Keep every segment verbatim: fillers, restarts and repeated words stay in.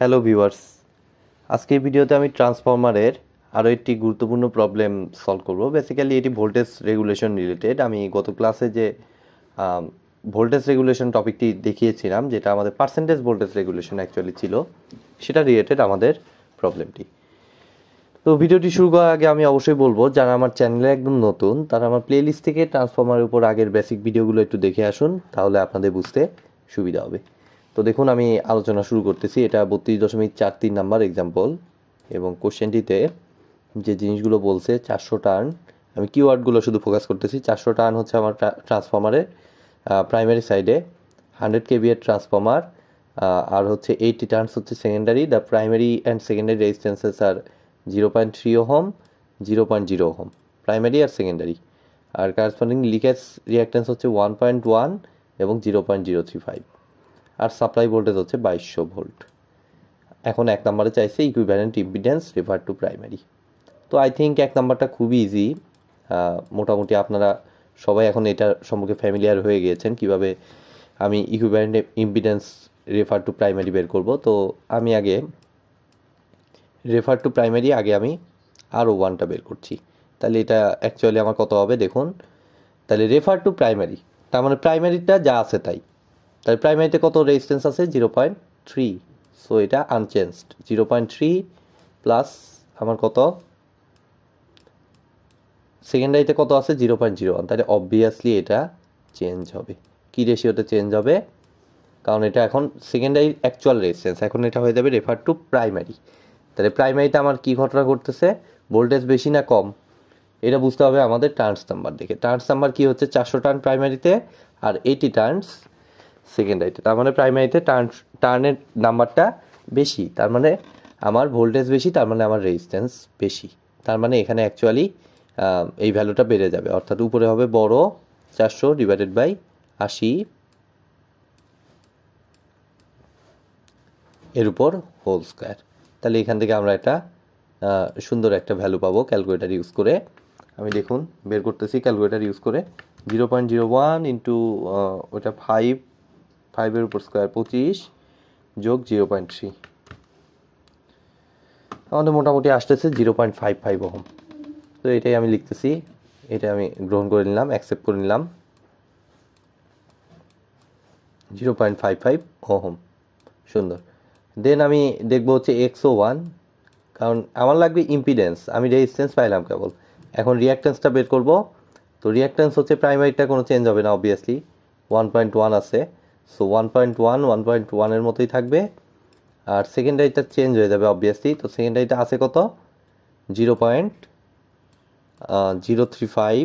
Hello viewers, আজকের ভিডিওতে আমি ট্রান্সফরমারের আরও একটি গুরুত্বপূর্ণ প্রবলেম সলভ করব। বেসিক্যালি এটি ভোল্টেজ রেগুলেশন রিলেটেড। আমি গত ক্লাসে যে ভোল্টেজ রেগুলেশন টপিকটি দেখিয়েছিলাম, যেটা আমাদের পার্সেন্টেজ ভোল্টেজ রেগুলেশন অ্যাকচুয়ালি ছিল, সেটা রিলেটেড আমাদের প্রবলেমটি। তো ভিডিওটি শুরু করার আগে আমি অবশ্যই বলবো, যারা আমার চ্যানেলে একদম নতুন তারা আমার প্লেলিস্ট থেকে ট্রান্সফরমারের উপর আগের বেসিক ভিডিওগুলো একটু দেখে আসুন, তাহলে আপনাদের বুঝতে সুবিধা হবে। তো দেখুন, আমি আলোচনা শুরু করতেছি। এটা বত্রিশ দশমিক চার তিন নাম্বার এক্সাম্পল, এবং কোশ্চেনটিতে যে জিনিসগুলো বলছে, চারশো টার্ন, আমি কিওয়ার্ডগুলো শুধু ফোকাস করতেছি। চারশো টার্ন হচ্ছে আমার ট্রান্সফরমারের প্রাইমারি সাইডে, হান্ড্রেড কেভি এর ট্রান্সফরমার, আর হচ্ছে এইটটি টার্নস হচ্ছে secondary. The primary and secondary resistances আর zero point three ohm, zero point zero ohm primary আর সেকেন্ডারি, আর কারেসপন্ডিং লিকেজ রিয়াক্ট্যান্স হচ্ছে ওয়ান পয়েন্ট ওয়ান এবং zero point zero three five, আর সাপ্লাই ভোল্টেজ হচ্ছে বাইশশো volt. এখন এক নম্বরে চাইছে equivalent impedance refer to primary. তো আই থিঙ্ক এক নম্বরটা খুবই ইজি, মোটামুটি আপনারা সবাই এখন এটা সম্পর্কে ফ্যামিলিয়ার হয়ে গিয়েছেন, কিভাবে আমি equivalent impedance refer to primary বের করব। তো আমি আগে রেফার টু প্রাইমারি আগে আমি আর ওয়ানটা বের করছি, তাহলে এটা অ্যাকচুয়ালি আমার কত হবে দেখুন। তাহলে রেফার টু প্রাইমারি, তার মানে প্রাইমারিটা যা আছে তাই। তাহলে প্রাইমারিতে কত রেজিস্ট্যান্স আছে? Zero point three. সো এটা unchanged, zero point three plus আমার কত, সেকেন্ডারিতে কত আছে? Zero point zero one. তাহলে অবভিয়াসলি এটা চেঞ্জ হবে, কী রেশিওতে চেঞ্জ হবে, কারণ এটা এখন সেকেন্ডারির অ্যাকচুয়াল রেজিস্ট্যান্স, এখন এটা হয়ে যাবে রেফার টু প্রাইমারি। তাহলে প্রাইমারিতে আমার কী ঘটনা ঘটতেছে, ভোল্টেজ বেশি না কম, এটা বুঝতে হবে আমাদের টার্নস নাম্বার দেখে। টার্নস নাম্বার কী হচ্ছে? চারশো টার্ন প্রাইমারিতে আর এইটি টার্নস সেকেন্ডারিতে। তার মানে প্রাইমারিতে টার্ন টার্নের নাম্বারটা বেশি, তার মানে আমার ভোল্টেজ বেশি, তার মানে আমার রেজিস্ট্যান্স বেশি, তার মানে এখানে অ্যাকচুয়ালি এই ভ্যালুটা বেড়ে যাবে, অর্থাৎ উপরে হবে বড় চারশো ডিভাইডেড বাই আশি এর উপর হোল স্কোয়ার। তাহলে এখান থেকে আমরা একটা সুন্দর একটা ভ্যালু পাবো ক্যালকুলেটার ইউজ করে। আমি দেখুন বের করতেছি ক্যালকুলেটার ইউজ করে। Zero point zero one into ওটা ফাইভ, ফাইভের উপর স্কোয়ার পঁচিশ যোগ জিরো পয়েন্ট থ্রি, আমাদের মোটামুটি আসতেছে zero point five five ohm. তো এটাই আমি লিখতেছি, এটা আমি গ্রহণ করে নিলাম, অ্যাকসেপ্ট করে নিলাম, zero point five five ohm, সুন্দর। দেন আমি দেখব হচ্ছে এক্সও ওয়ান, কারণ আমার লাগবে ইম্পিডেন্স, আমি রেজিস্ট্যান্স পাইলাম কেবল, এখন রিয়াক্ট্যান্সটা বের করব। তো রিয়াক্ট্যান্স হচ্ছে প্রাইমারিটা কোনো চেঞ্জ হবে না অবভিয়াসলি, ওয়ান পয়েন্ট ওয়ান আছে, so one point one one point ওয়ানের মতোই থাকবে, আর সেকেন্ডারিটা চেঞ্জ হয়ে যাবে অবভিয়াসলি। তো সেকেন্ডারিটা আছে কত? Zero point zero three five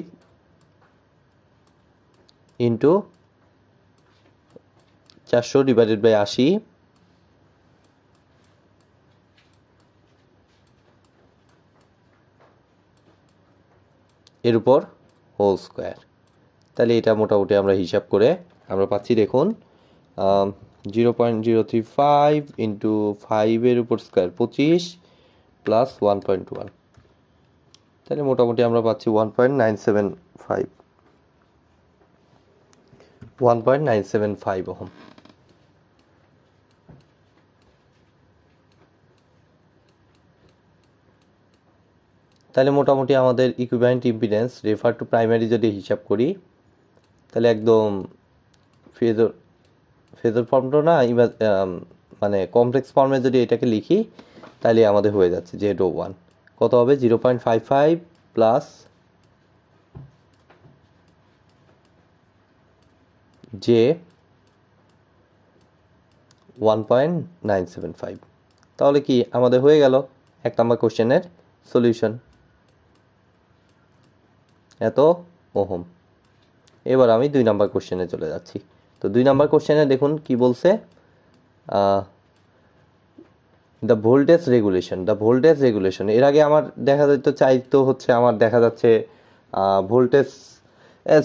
into চারশো ডিভাইডেড বাই আশি এর উপর হোল স্কোয়ার। তাহলে এটা মোটামুটি আমরা হিসাব করে আমরা পাচ্ছি দেখুন, zero point zero three five into ফাইভের উপর স্কোয়ার পঁচিশ প্লাস ওয়ান পয়েন্ট ওয়ান, তাহলে মোটামুটি আমরা পাচ্ছি one point nine seven five one point nine seven five ohm. তাহলে মোটামুটি আমাদের equivalent impedance refer to primary যদি হিসাব করি, তাহলে একদম ফেজর ফেজর ফর্মটা না, মানে কমপ্লেক্স ফর্মে যদি এটাকে লিখি তাহলে আমাদের হয়ে যাচ্ছে জেড ও ওয়ান কত হবে? Zero point five five plus j one point nine seven five. তাহলে কি আমাদের হয়ে গেল এক নম্বর কোশ্চেনের সলিউশন, এত ওহম। এবার আমি দুই নাম্বার কোশ্চেনে চলে যাচ্ছি। তো দুই নাম্বার কোশ্চেনে দেখুন কি বলছে, the voltage regulation the voltage regulation এর আগে আমার দেখা যেত চাইতো হচ্ছে আমার দেখা যাচ্ছে ভোল্টেজ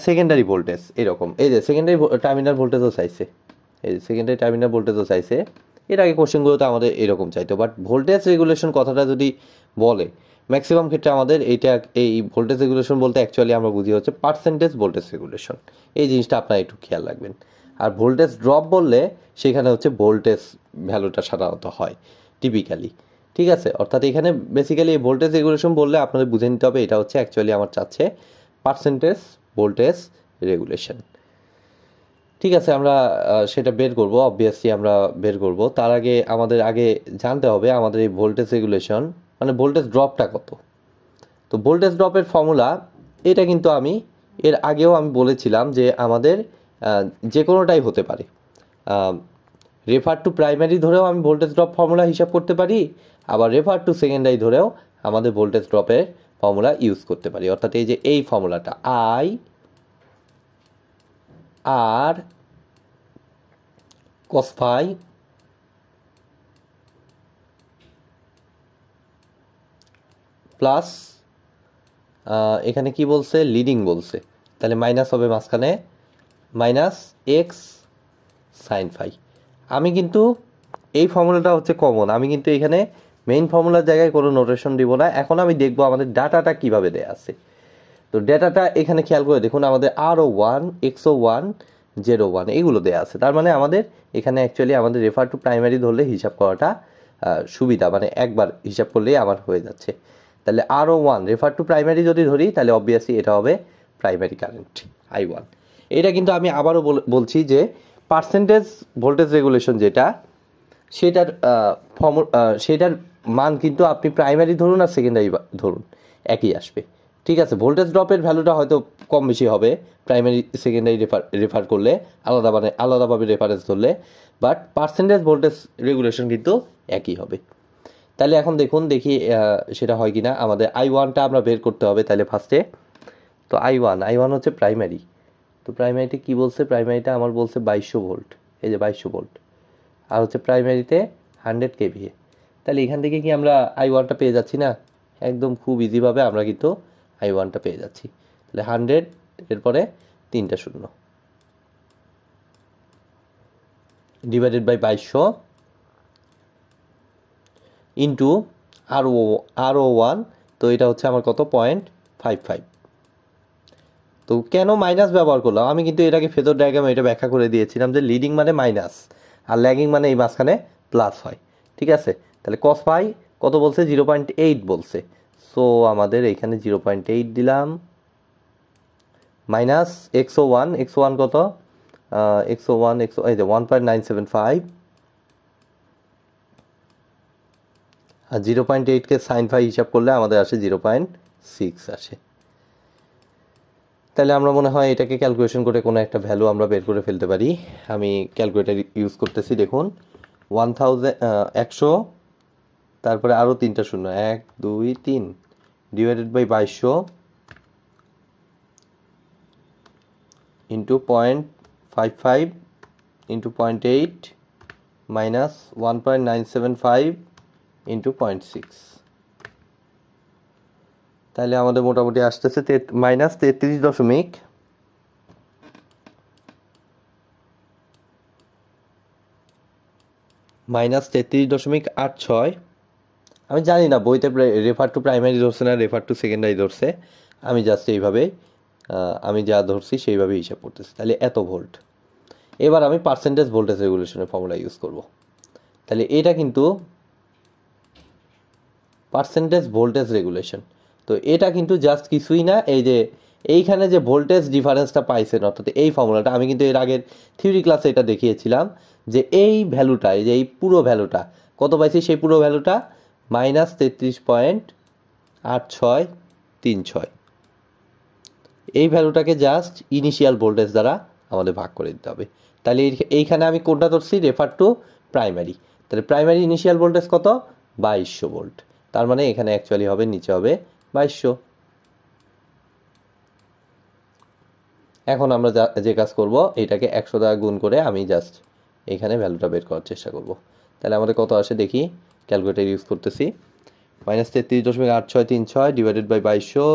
সেকেন্ডারি ভোল্টেজ এরকম, এই যে সেকেন্ডারি টার্মিনাল ভোল্টেজও চাইছে, এই যে সেকেন্ডারি টার্মিনাল ভোল্টেজও চাইছে, এর আগে কোশ্চেনগুলোতে আমাদের এরকম চাইতো। বাট ভোল্টেজ রেগুলেশন কথাটা যদি বলে, ম্যাক্সিমাম ক্ষেত্রে আমাদের এইটা এই ভোল্টেজ রেগুলেশন বলতে অ্যাকচুয়ালি আমরা বুঝি হচ্ছে পার্সেন্টেজ ভোল্টেজ রেগুলেশন, এই জিনিসটা আপনারা একটু খেয়াল রাখবেন। আর ভোল্টেজ ড্রপ বললে সেখানে হচ্ছে ভোল্টেজ ভ্যালুটা সাধারণত হয় টিপিক্যালি, ঠিক আছে। অর্থাৎ এখানে বেসিক্যালি ভোল্টেজ রেগুলেশন বললে আপনাদের বুঝে নিতে হবে এটা হচ্ছে অ্যাকচুয়ালি আমার চাচ্ছে পার্সেন্টেজ ভোল্টেজ রেগুলেশন, ঠিক আছে। আমরা সেটা বের করব, অবভিয়াসলি আমরা বের করব। তার আগে আমাদের আগে জানতে হবে আমাদের এই ভোল্টেজ রেগুলেশন মানে ভোল্টেজ ড্রপটা কত। তো ভোল্টেজ ড্রপের ফর্মুলা এটা কিন্তু আমি এর আগেও আমি বলেছিলাম যে আমাদের যে কোনোটাই হতে পারে, রেফার টু প্রাইমারি ধরেও আমি ভোল্টেজ ড্রপ ফর্মুলা হিসাব করতে পারি, আবার রেফার টু সেকেন্ডারি ধরেও আমাদের ভোল্টেজ ড্রপের ফর্মুলা ইউজ করতে পারি। অর্থাৎ এই যে এই ফর্মুলাটা I R cos phi plus এখানে কি বলছে লিডিং বলছে, তাহলে মাইনাস হবে মাঝখানে মাইনাস এক্স সাইন ফাই। আমি কিন্তু এই ফর্মুলাটা হচ্ছে কমন, আমি কিন্তু এখানে মেইন ফর্মুলার জায়গায় কোনো নোটেশন দিব না। এখন আমি দেখব আমাদের ডাটাটা কিভাবে দেয়া আছে। তো ডেটাটা এখানে খেয়াল করে দেখুন আমাদের আরও ওয়ান এক্সও ওয়ান জিরো ওয়ান এগুলো দেওয়া আছে, তার মানে আমাদের এখানে অ্যাকচুয়ালি আমাদের রেফার টু প্রাইমারি ধরলে হিসাব করাটা সুবিধা, মানে একবার হিসাব করলেই আমার হয়ে যাচ্ছে। তাহলে আরও ওয়ান রেফার টু প্রাইমারি যদি ধরি তাহলে অবভিয়াসলি এটা হবে প্রাইমারি কারেন্ট আই ওয়ান। এটা কিন্তু আমি আবারও বলছি যে পার্সেন্টেজ ভোল্টেজ রেগুলেশন যেটা সেটার ফর্ম সেটার মান কিন্তু আপনি প্রাইমারি ধরুন আর সেকেন্ডারি ধরুন একই আসবে, ঠিক আছে। ভোল্টেজ ড্রপের ভ্যালুটা হয়তো কম বেশি হবে প্রাইমারি সেকেন্ডারি রেফার রেফার করলে আলাদা মানে আলাদাভাবে রেফারেন্স ধরলে, বাট পার্সেন্টেজ ভোল্টেজ রেগুলেশন কিন্তু একই হবে। তাহলে এখন দেখুন দেখি সেটা হয় কি না। আমাদের আই ওয়ানটা আমরা বের করতে হবে তাহলে ফার্স্টে। তো আই ওয়ান আই ওয়ান হচ্ছে প্রাইমারি। তো প্রাইমারিতে কী বলছে, প্রাইমারিটা আমার বলছে বাইশশো ভোল্ট, এই যে বাইশশো ভোল্ট, আর হচ্ছে প্রাইমারিতে হান্ড্রেড কেভিএ। তাহলে এখান থেকে কি আমরা আই ওয়ানটা পেয়ে যাচ্ছি না, একদম খুব ইজিভাবে আমরা কিন্তু আই ওয়ানটা পেয়ে যাচ্ছি। তাহলে হান্ড্রেড এরপরে তিনটা শূন্য ডিভাইডেড বাই বাইশশো into R O R O one, তো এটা হচ্ছে আমার কত পয়েন্ট ফাইভ ফাইভ। তো কেন মাইনাস ব্যবহার করলাম, আমি কিন্তু এটাকে ফেজর ডায়াগ্রামে এটা ব্যাখ্যা করে দিয়েছিলাম যে লিডিং মানে মাইনাস আর ল্যাগিং মানে এই মাঝখানে প্লাস হয়, ঠিক আছে। তাহলে cos phi কত বলছে জিরো পয়েন্ট এইট বলছে, সো আমাদের এখানে জিরো পয়েন্ট এইট দিলাম মাইনাস একশো ওয়ান একশো ওয়ান কত একশো ওয়ান একশো এই যে one point nine seven five আর জিরো পয়েন্ট এইটকে সাইন ফাই হিসাব করলে আমাদের আসে জিরো পয়েন্ট সিক্স আসে। তাহলে আমরা মনে হয় এটাকে ক্যালকুলেশন করে কোনো একটা ভ্যালু আমরা বের করে ফেলতে পারি। আমি ক্যালকুলেটার ইউজ করতেছি, দেখুন ওয়ান থাউজেন্ড একশো তারপরে আরও তিনটা শূন্য এক দুই তিন ডিভাইডেড বাই বাইশশো into point five five into point eight minus one point nine seven five into point six. তাহলে আমাদের মোটামুটি আসতেছে মাইনাস তেত্রিশ দশমিক মাইনাস তেত্রিশ দশমিক আট ছয়। আমি জানি না বইতে রেফার টু প্রাইমারি ধরছে না রেফার টু সেকেন্ডারি ধরছে, আমি জাস্ট এইভাবে আমি যা ধরছি সেইভাবে হিসাব করতেছি। তাহলে এত ভোল্ট। এবার আমি পার্সেন্টেজ ভোল্টেজ রেগুলেশনের ফর্মুলা ইউজ করব। তাহলে এটা কিন্তু পার্সেন্টেজ ভোল্টেজ রেগুলেশন, তো এটা কিন্তু জাস্ট কিছুই না, এই যে এইখানে যে ভোল্টেজ ডিফারেন্সটা পাইছেন অর্থাৎ এই ফর্মুলাটা আমি কিন্তু এর আগের থিওরি ক্লাসে এটা দেখিয়েছিলাম যে এই ভ্যালুটা এই যে এই পুরো ভ্যালুটা কত পাইছি, সেই পুরো ভ্যালুটা মাইনাস তেত্রিশ পয়েন্ট আট ছয় তিন ছয়। এই ভ্যালুটাকে জাস্ট ইনিশিয়াল ভোল্টেজ দ্বারা আমাদের ভাগ করে দিতে হবে। তাহলে এইখানে আমি কোনটা ধরছি রেফার টু প্রাইমারি, তাহলে প্রাইমারি ইনিশিয়াল ভোল্টেজ কত বাইশশো ভোল্ট, তার মানে এখানে অ্যাকচুয়ালি হবে নিচে হবে বাইশশো। এখন আমরা যে কাজ করব এটাকে একশো দ্বারা গুণ করে আমি জাস্ট এখানে ভ্যালুটা বের করার চেষ্টা করব। তাহলে আমাদের কত আসে দেখি, ক্যালকুলেটার ইউজ করতেছি মাইনাস তেত্রিশ দশমিক আট ছয় তিন ছয় ডিভাইডেড বাই বাইশশো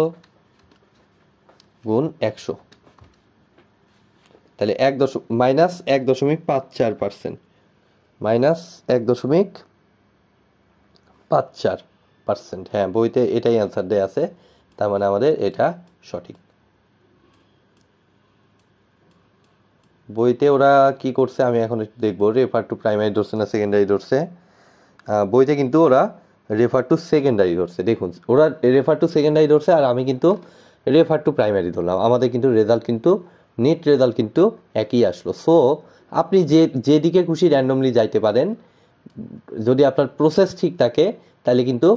গুণ একশো। তাহলে এক দশ মাইনাস এক দশমিক পাঁচ চার পার্সেন্ট মাইনাস এক দশমিক পাঁচ চার পার্সেন্ট হ্যাঁ বইতে এটাই অ্যান্সার দেওয়া আছে, তার মানে আমাদের এটা সঠিক। বইতে ওরা কি করছে আমি এখন একটু দেখবো। রেফার টু প্রাইমারি ধরছে না সেকেন্ডারি ধরছে, বইতে কিন্তু ওরা রেফার টু সেকেন্ডারি ধরছে। দেখুন ওরা রেফার টু সেকেন্ডারি ধরছে আর আমি কিন্তু রেফার টু প্রাইমারি ধরলাম, আমাদের কিন্তু রেজাল্ট কিন্তু নেট রেজাল্ট কিন্তু একই আসলো। সো আপনি যে যেদিকে খুশি র্যান্ডমলি যাইতে পারেন, যদি আপনার প্রসেস ঠিক থাকে তাহলে কিন্তু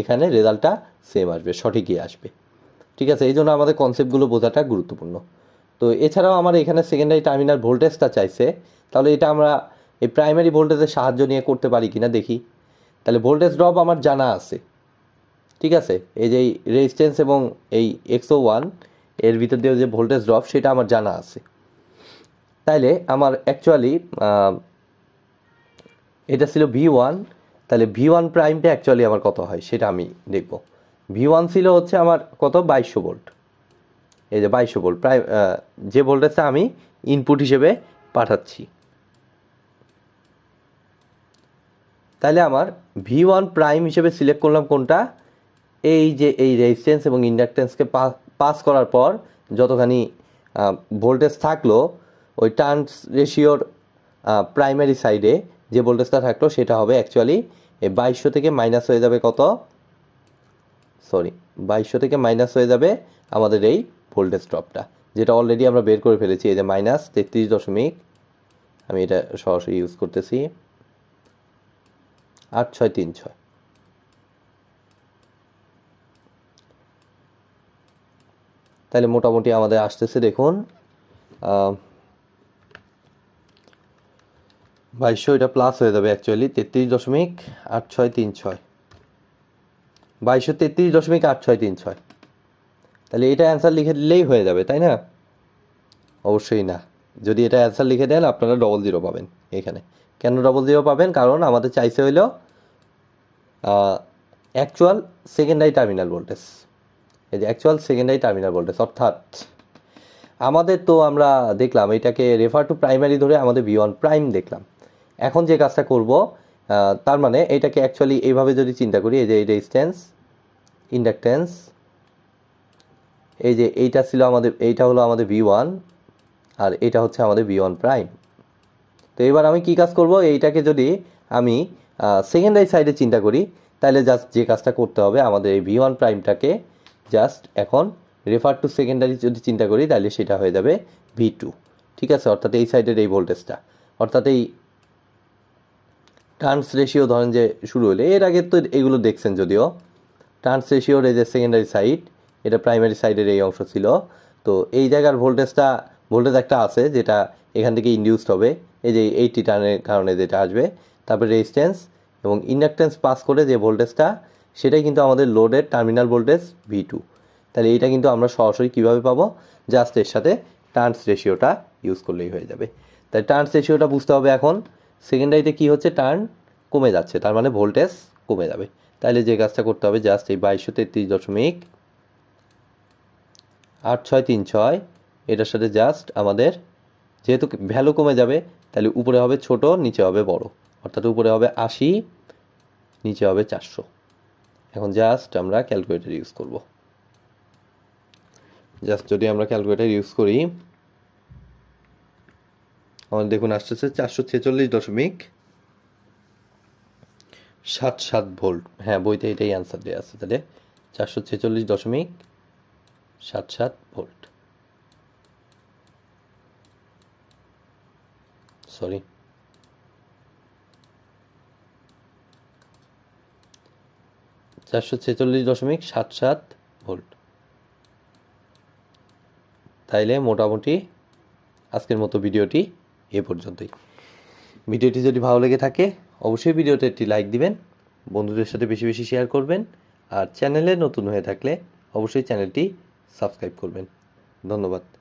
এখানে রেজাল্টটা সেম আসবে, সঠিকই আসবে। ঠিক আছে, এই জন্য আমাদের কনসেপ্টগুলো বোঝাটা গুরুত্বপূর্ণ। তো এছাড়াও আমার এখানে সেকেন্ডারি টার্মিনাল ভোল্টেজটা চাইছে, তাহলে এটা আমরা এই প্রাইমারি ভোল্টেজের সাহায্য নিয়ে করতে পারি কি না দেখি। তাহলে ভোল্টেজ ড্রপ আমার জানা আছে, ঠিক আছে, এই যে রেজিস্ট্যান্স এবং এই একশো ওয়ান এর ভিতর দিয়ে যে ভোল্টেজ ড্রপ সেটা আমার জানা আছে। তাইলে আমার অ্যাকচুয়ালি এটা ছিল ভি ওয়ান, তাহলে ভি ওয়ান প্রাইমটা অ্যাকচুয়ালি আমার কত হয় সেটা আমি দেখব। ভি ওয়ান ছিল হচ্ছে আমার কত বাইশশো ভোল্ট, এই যে বাইশশো ভোল্ট প্রাইম যে ভোল্টেজটা আমি ইনপুট হিসেবে পাঠাচ্ছি। তাহলে আমার ভি ওয়ান প্রাইম হিসেবে সিলেক্ট করলাম কোনটা, এই যে এই রেজিস্ট্যান্স এবং ইন্ডাকট্যান্সকে পাস করার পর যতখানি ভোল্টেজ থাকলো ওই টার্নস রেশিওর প্রাইমারি সাইডে যে ভোল্টেজটা থাকলো সেটা হবে অ্যাকচুয়ালি এই বাইশশো থেকে মাইনাস হয়ে যাবে কত, সরি বাইশশো থেকে মাইনাস হয়ে যাবে আমাদের এই ভোল্টেজ ড্রপটা, যেটা অলরেডি আমরা বের করে ফেলেছি। এই যে মাইনাস তেত্রিশ দশমিক, আমি এটা সরাসরি ইউজ করতেছি, আট ছয় তিন ছয়। তাহলে মোটামুটি আমাদের আসতেছে, দেখুন বাইশশো এটা প্লাস হয়ে যাবে অ্যাকচুয়ালি তেত্রিশ দশমিক আট ছয় তিন ছয়, বাইশশো তেত্রিশ দশমিক আট ছয় তিন ছয়। তাহলে এটা অ্যান্সার লিখে দিলেই হয়ে যাবে, তাই না? অবশ্যই না, যদি এটা অ্যান্সার লিখে দেন আপনারা ডবল জিরো পাবেন এখানে। কেন ডবল জিরো পাবেন? কারণ আমাদের চাইছে হইল অ্যাকচুয়াল সেকেন্ডারি টার্মিনাল ভোল্টেজ, এই যে অ্যাকচুয়াল সেকেন্ডারি টার্মিনাল ভোল্টেজ, অর্থাৎ আমাদের তো আমরা দেখলাম এটাকে রেফার টু প্রাইমারি ধরে আমাদের ভি ওয়ান প্রাইম দেখলাম। এখন যে কাজটা করব, তার মানে এটাকে অ্যাকচুয়ালি এইভাবে যদি চিন্তা করি, এই যে এই রেজিস্ট্যান্স ইন্ডাকট্যান্স, এই যে এইটা ছিল আমাদের, এইটা হলো আমাদের ভি ওয়ান আর এটা হচ্ছে আমাদের ভি ওয়ান প্রাইম। তো এবার আমি কি কাজ করব, এইটাকে যদি আমি সেকেন্ডারি সাইডে চিন্তা করি তাহলে জাস্ট যে কাজটা করতে হবে আমাদের এই ভি ওয়ান প্রাইমটাকে জাস্ট এখন রেফার টু সেকেন্ডারি যদি চিন্তা করি তাহলে সেটা হয়ে যাবে ভি টু, ঠিক আছে, অর্থাৎ এই সাইডের এই ভোল্টেজটা, অর্থাৎ এই টার্নস রেশিও ধরেন যে শুরু হলে, এর আগে তো এগুলো দেখছেন যদিও, টার্নস রেশিওর এই যে সেকেন্ডারি সাইড এটা প্রাইমারি সাইডের এই অংশ ছিল। তো এই জায়গার ভোল্টেজটা ভোল্টেজ একটা আছে যেটা এখান থেকে ইনডিউসড হবে, এই যে এইটি টার্নের কারণে যেটা আসবে, তারপরে রেজিস্ট্যান্স এবং ইন্ডাকট্যান্স পাস করে যে ভোল্টেজটা সেটাই কিন্তু আমাদের লোডের টার্মিনাল ভোল্টেজ ভি টু। তাহলে এইটা কিন্তু আমরা সরাসরি কীভাবে পাবো, জাস্ট এর সাথে টার্নস রেশিওটা ইউজ করলেই হয়ে যাবে। তাই টার্নস রেশিওটা বুঝতে হবে এখন, সেকেন্ডারিতে কি হচ্ছে, টার্ন কমে যাচ্ছে, তার মানে ভোল্টেজ কমে যাবে। তাহলে যে কাজটা করতে হবে জাস্ট এই বাইশশো তেত্রিশ দশমিক আট ছয় তিন ছয় এটার সাথে জাস্ট আমাদের যেহেতু ভ্যালু কমে যাবে তাহলে উপরে হবে ছোট নিচে হবে বড়, অর্থাৎ উপরে হবে আশি নিচে হবে চারশো। এখন জাস্ট আমরা ক্যালকুলেটার ইউজ করব, জাস্ট যদি আমরা ক্যালকুলেটার ইউজ করি আমাদের দেখুন আসতেছে চারশো ছেচল্লিশ দশমিক সাত সাত ভোল্ট। হ্যাঁ, বইতে এটাই অ্যান্সার দেওয়া আছে, তাহলে চারশো ছেচল্লিশ দশমিক সাত সাত ভোল্ট, সরি চারশো ছেচল্লিশ দশমিক সাত সাত ভোল্ট। তাইলে মোটামুটি আজকের মতো ভিডিওটি এ পর্যন্তই। ভিডিওটি যদি ভালো লেগে থাকে অবশ্যই ভিডিওতে একটি লাইক দিবেন, বন্ধুদের সাথে বেশি বেশি শেয়ার করবেন, আর চ্যানেলে নতুন হয়ে থাকলে অবশ্যই চ্যানেলটি সাবস্ক্রাইব করবেন। ধন্যবাদ।